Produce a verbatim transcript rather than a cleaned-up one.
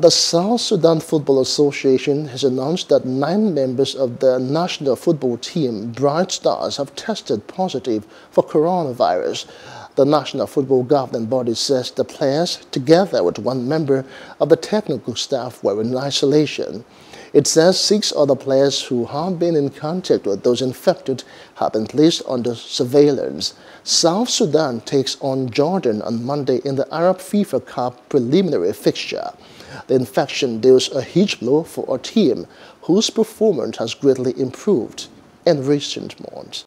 The South Sudan Football Association has announced that nine members of the national football team, Bright Stars, have tested positive for coronavirus. The National Football Governing Body says the players, together with one member of the technical staff, were in isolation. It says six other players who have been in contact with those infected have been placed under surveillance. South Sudan takes on Jordan on Monday in the Arab FIFA Cup preliminary fixture. The infection deals a huge blow for our team, whose performance has greatly improved in recent months.